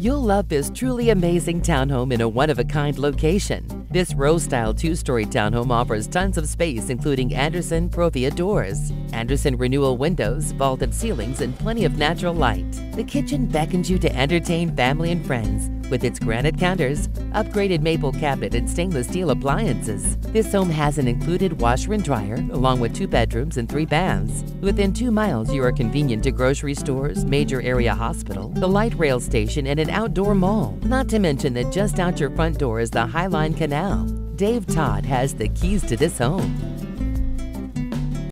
You'll love this truly amazing townhome in a one-of-a-kind location. This row-style two-story townhome offers tons of space, including Anderson Provia doors, Anderson Renewal windows, vaulted ceilings, and plenty of natural light. The kitchen beckons you to entertain family and friends with its granite counters, upgraded maple cabinet, and stainless steel appliances. This home has an included washer and dryer, along with 2 bedrooms and 3 baths. Within 2 miles, you are convenient to grocery stores, major area hospital, the light rail station, and an outdoor mall. Not to mention that just out your front door is the Highline Canal. Dave Todd has the keys to this home.